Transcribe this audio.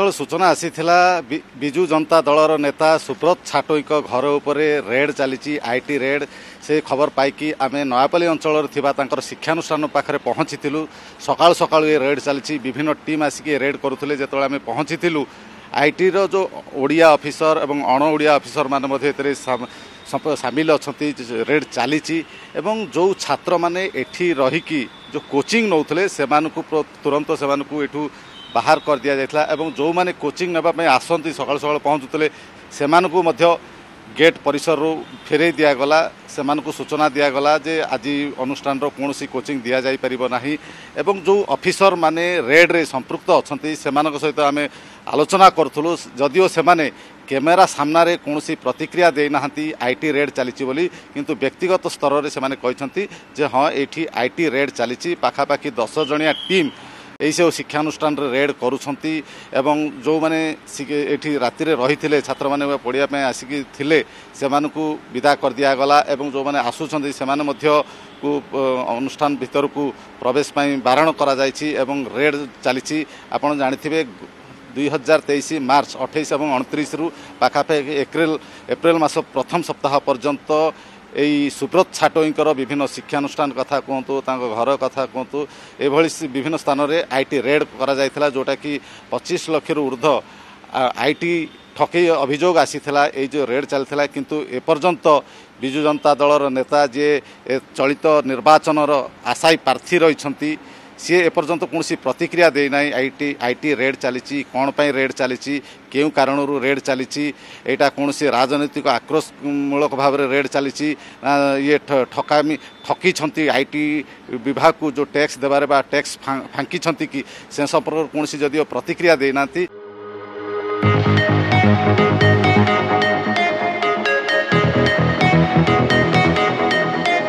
जेतल सूचना आसीथिला बिजू जनता दलर नेता सुब्रत छाटोई घर उपरे रेड चली आईटी रेड से खबर पाई आम नयापल्ली अंचल तांकर शिक्षानुष्ठान पाखे पहुँची सकाल सकाल ये रेड चली विभिन्न टीम आसिक रेड करुले जो आम पहुँची आईटी रो जो ओडिया ऑफिसर एवं अण ओडिया ऑफिसर मैंने सामिल अच्छा रेड चली जो छात्र मैंने एठी रहीकि जो कोचिंग नौले से तुरंत से यू बाहर कर दिया जाता एवं जो माने कोचिंग नापी आसती सका सका पहुँचुते से गेट परिसर फेर दिगला से सूचना दिगला जे आज अनुष्ठान कौन कोचिंग दि जापर ना एवं जो ऑफिसर माने रेड रे संपृक्त अच्छा सहित आम आलोचना करूँ जदिव से कैमेरा सामने कौन प्रतिक्रिया देना आईटी रेड चली किंतु व्यक्तिगत स्तर में से हाँ ये आईटी रेड चली पाखापाखि 10 जणिया टीम यही सब शिक्षानुष्ठान रेड करुँच्चे एवं जो मैंने ये राति रही थे छात्र मैंने पढ़ापी आसिक से विदा कर दिगला एवं जो मैंने आसुँच से अनुष्ठान भीतर को प्रवेश बारण कर रेड चली आपड़ जाने 2023 मार्च 28 और 29 रु पाखापाखि एप्रिल मास प्रथम सप्ताह पर्यंत यही सुब्रत छाटोईंकर विभिन्न शिक्षानुष्ठान कथा कहतु घर कथा कहतु ये विभिन्न स्थान में आईटी रेड करा जोटा कि 25 लाख ऊर्ध आईटी ठकई अभियोग आसीथिला ये जो रेड चलता किंतु एपर्यंत बिजू जनता दलर नेता जे चलित निर्वाचन आशायी प्रार्थी रही सी एपर्यंत कौन प्रतिक्रिया देना आईटी रेड चली कौन पर रेड चली क्यों कारण रेड चली एटा कौन राजनीतिक आक्रोशमूलक भाव रेड चली ये ठकामी ठकी आईटी विभाग को जो टैक्स देवारे बा टैक्स फांकी कि से संपर्क कौन जदिव प्रतिक्रिया देना।